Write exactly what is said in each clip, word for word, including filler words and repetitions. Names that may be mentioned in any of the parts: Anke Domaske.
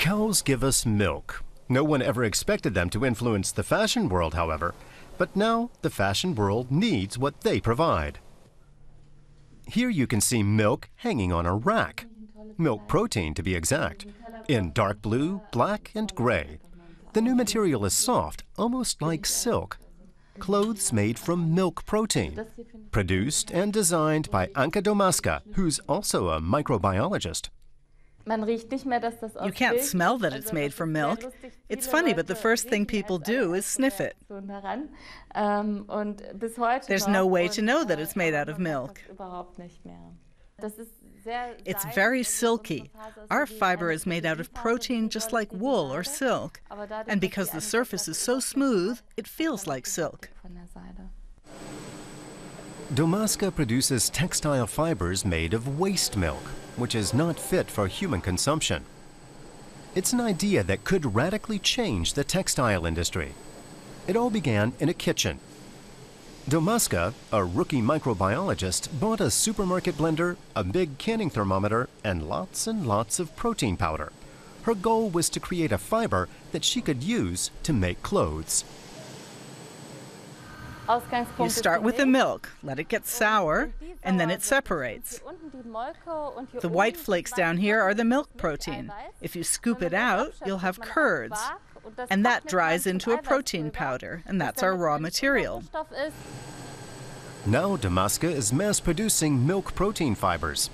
Cows give us milk. No one ever expected them to influence the fashion world, however, but now the fashion world needs what they provide. Here you can see milk hanging on a rack. Milk protein, to be exact, in dark blue, black, and gray. The new material is soft, almost like silk. Clothes made from milk protein, produced and designed by Anke Domaske, who's also a microbiologist. You can't smell that it's made from milk. It's funny, but the first thing people do is sniff it. There's no way to know that it's made out of milk. It's very silky. Our fiber is made out of protein just like wool or silk. And because the surface is so smooth, it feels like silk. Domaske produces textile fibers made of waste milk, which is not fit for human consumption. It's an idea that could radically change the textile industry. It all began in a kitchen. Domaske, a rookie microbiologist, bought a supermarket blender, a big canning thermometer, and lots and lots of protein powder. Her goal was to create a fiber that she could use to make clothes. You start with the milk, let it get sour, and then it separates. The white flakes down here are the milk protein. If you scoop it out, you'll have curds. And that dries into a protein powder, and that's our raw material. Now Domaske is mass-producing milk protein fibers.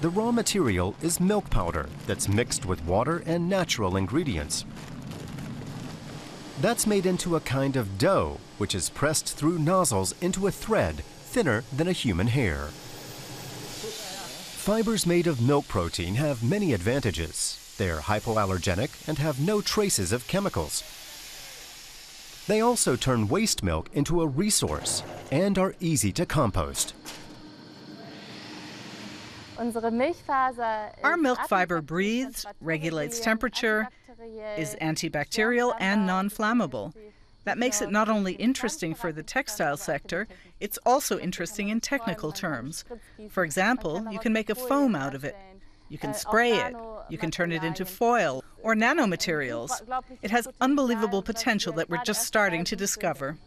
The raw material is milk powder that's mixed with water and natural ingredients. That's made into a kind of dough, which is pressed through nozzles into a thread thinner than a human hair. Fibers made of milk protein have many advantages. They're hypoallergenic and have no traces of chemicals. They also turn waste milk into a resource and are easy to compost. Our milk fiber breathes, regulates temperature, is antibacterial and non-flammable. That makes it not only interesting for the textile sector, it's also interesting in technical terms. For example, you can make a foam out of it. You can spray it, you can turn it into foil or nanomaterials. It has unbelievable potential that we're just starting to discover.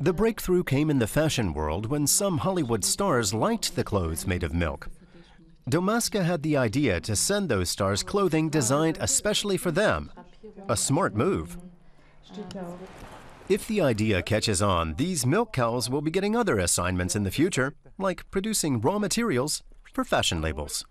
The breakthrough came in the fashion world when some Hollywood stars liked the clothes made of milk. Domaske had the idea to send those stars clothing designed especially for them. A smart move. If the idea catches on, these milk cows will be getting other assignments in the future, like producing raw materials for fashion labels.